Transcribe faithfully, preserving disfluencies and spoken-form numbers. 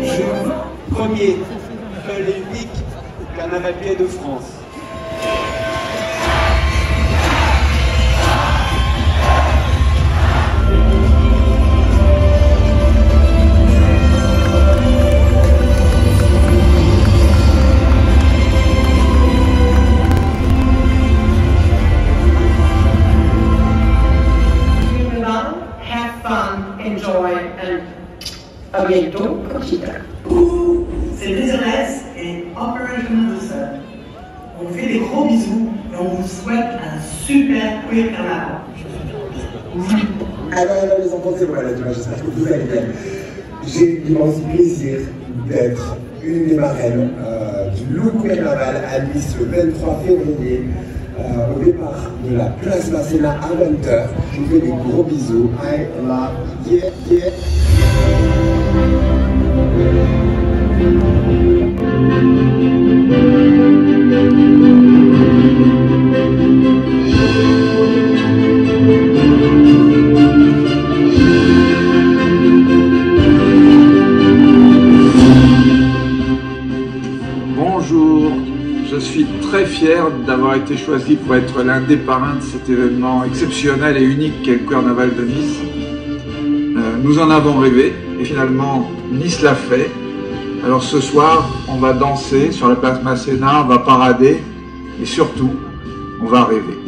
Je suis premier, seul et unique carnavalais de France. À bientôt, Conchita. C'est Désolès et Operational Research. On vous fait des gros bisous et on vous souhaite un super queer carnaval. Alors, les enfants, c'est moi, là, demain, j'espère que vous allez bien. J'ai l'immense plaisir d'être une des marraines euh, du Lou Queernaval à Nice le vingt-trois février. Euh, au départ de la place Masséna à vingt heures. Je vous fais des gros bisous. I love you. Yeah, yeah. Bonjour, je suis très fier d'avoir été choisi pour être l'un des parrains de cet événement exceptionnel et unique qu'est le Carnaval de Nice. Euh, nous en avons rêvé et finalement Nice l'a fait. Alors ce soir, on va danser sur la place Masséna, on va parader et surtout, on va rêver.